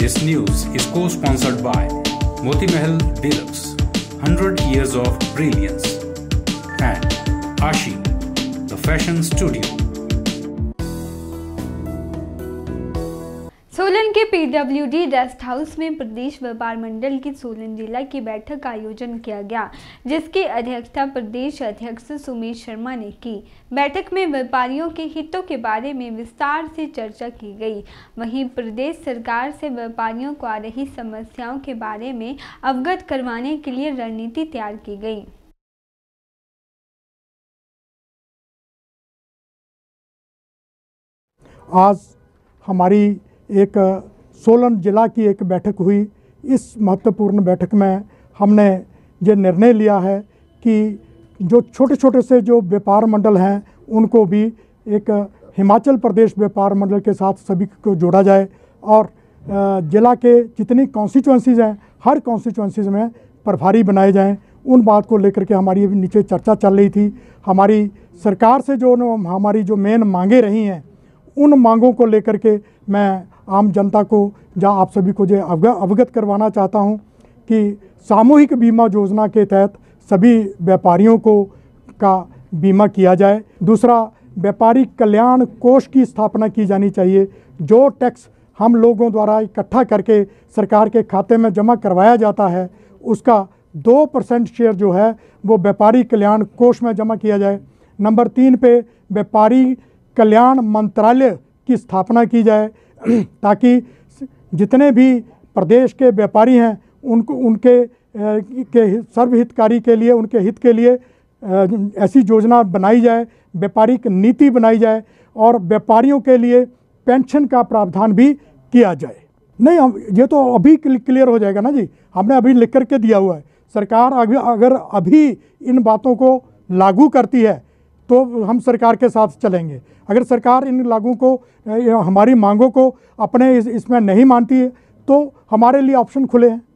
This news is co-sponsored by Moti Mahal Deluxe, 100 years of brilliance, and Aashi, the fashion studio. Solan के PWD rest house में प्रदेश व्यापार मंडल की सोलन जिला की बैठक का आयोजन किया गया, जिसकी अध्यक्षता प्रदेश अध्यक्ष सुमित शर्मा ने की। बैठक में व्यापारियों के हितों के बारे में विस्तार से चर्चा की गई। वहीं प्रदेश सरकार से व्यापारियों को आ रही समस्याओं के बारे में अवगत करवाने के लिए रणनीति तैयार की गई। आज हमारी एक सोलन जिला की एक बैठक हुई। इस महत्वपूर्ण बैठक में हमने ये निर्णय लिया है कि जो छोटे छोटे से जो व्यापार मंडल हैं उनको भी एक हिमाचल प्रदेश व्यापार मंडल के साथ सभी को जोड़ा जाए और जिला के जितनी कॉन्स्टिट्यूएंसीज़ हैं हर कॉन्स्टिट्यूएंसीज़ में प्रभारी बनाए जाएं। उन बात को लेकर के हमारी नीचे चर्चा चल रही थी। हमारी सरकार से जो हमारी जो मेन मांगें रही हैं उन मांगों को लेकर के मैं आम जनता को या आप सभी को जो अवगत करवाना चाहता हूं कि सामूहिक बीमा योजना के तहत सभी व्यापारियों को का बीमा किया जाए। दूसरा, व्यापारी कल्याण कोष की स्थापना की जानी चाहिए। जो टैक्स हम लोगों द्वारा इकट्ठा करके सरकार के खाते में जमा करवाया जाता है उसका 2% शेयर जो है वो व्यापारी कल्याण कोष में जमा किया जाए। नंबर 3 पे व्यापारी कल्याण मंत्रालय की स्थापना की जाए ताकि जितने भी प्रदेश के व्यापारी हैं उनको उनके सर्वहितकारी के लिए उनके हित के लिए ऐसी योजना बनाई जाए, व्यापारिक नीति बनाई जाए और व्यापारियों के लिए पेंशन का प्रावधान भी किया जाए। नहीं, हम ये तो अभी क्लियर हो जाएगा ना जी, हमने अभी लिख करके दिया हुआ है। सरकार अगर अभी इन बातों को लागू करती है तो हम सरकार के साथ चलेंगे। अगर सरकार इन लागू को हमारी मांगों को अपने इसमें नहीं मानती है तो हमारे लिए ऑप्शन खुले हैं।